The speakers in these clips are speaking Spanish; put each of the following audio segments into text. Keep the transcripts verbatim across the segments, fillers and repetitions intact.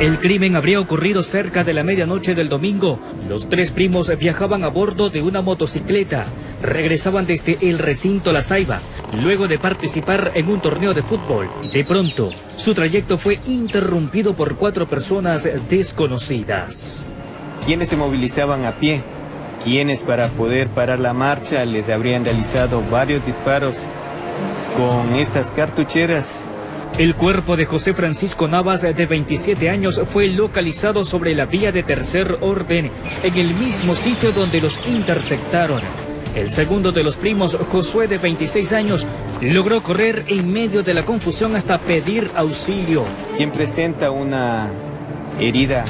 El crimen habría ocurrido cerca de la medianoche del domingo. Los tres primos viajaban a bordo de una motocicleta. Regresaban desde el recinto La Saiba, luego de participar en un torneo de fútbol. De pronto, su trayecto fue interrumpido por cuatro personas desconocidas. ¿Quiénes se movilizaban a pie? Quienes para poder parar la marcha les habrían realizado varios disparos con estas cartucheras. El cuerpo de José Francisco Navas, de veintisiete años, fue localizado sobre la vía de tercer orden, en el mismo sitio donde los interceptaron. El segundo de los primos, Josué, de veintiséis años, logró correr en medio de la confusión hasta pedir auxilio. Quien presenta una herida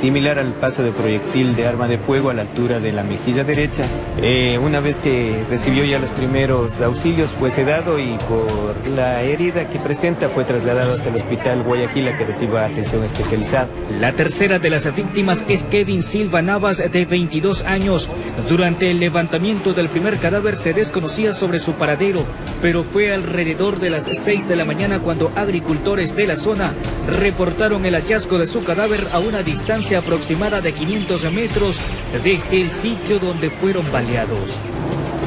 similar al paso de proyectil de arma de fuego a la altura de la mejilla derecha. Eh, una vez que recibió ya los primeros auxilios fue sedado y por la herida que presenta fue trasladado hasta el hospital Guayaquil a que reciba atención especializada. La tercera de las víctimas es Kevin Silva Navas, de veintidós años. Durante el levantamiento del primer cadáver se desconocía sobre su paradero, pero fue alrededor de las seis de la mañana cuando agricultores de la zona reportaron el hallazgo de su cadáver a una distancia aproximada de quinientos metros desde el sitio donde fueron baleados.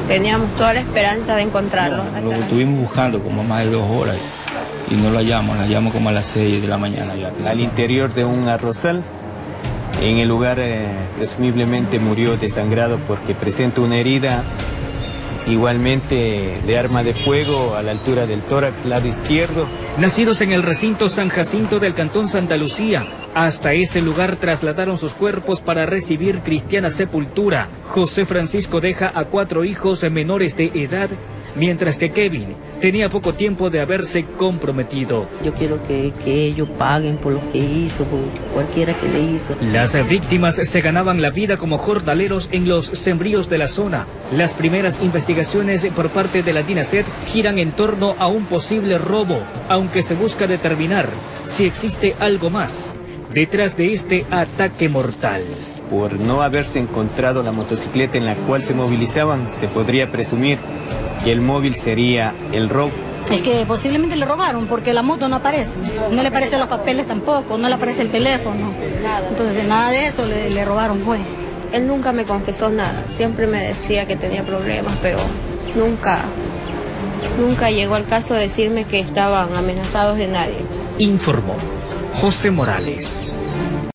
Teníamos toda la esperanza de encontrarlo. No, lo estuvimos buscando como más de dos horas y no lo hallamos, lo hallamos como a las seis de la mañana. Ya, al interior de un arrozal, en el lugar eh, presumiblemente murió desangrado porque presenta una herida igualmente de arma de fuego a la altura del tórax, lado izquierdo. Nacidos en el recinto San Jacinto del cantón Santa Lucía, hasta ese lugar trasladaron sus cuerpos para recibir cristiana sepultura. José Francisco deja a cuatro hijos menores de edad, mientras que Kevin tenía poco tiempo de haberse comprometido. Yo quiero que, que ellos paguen por lo que hizo, por cualquiera que le hizo. Las víctimas se ganaban la vida como jornaleros en los sembríos de la zona. Las primeras investigaciones por parte de la DINASED giran en torno a un posible robo, aunque se busca determinar si existe algo más detrás de este ataque mortal. Por no haberse encontrado la motocicleta en la cual se movilizaban, se podría presumir que el móvil sería el robo. Es que posiblemente le robaron porque la moto no aparece, no le aparecen los papeles tampoco, no le aparece el teléfono, entonces nada de eso le, le robaron fue. Él nunca me confesó nada, siempre me decía que tenía problemas, pero nunca, nunca llegó al caso de decirme que estaban amenazados de nadie. Informó José Morales.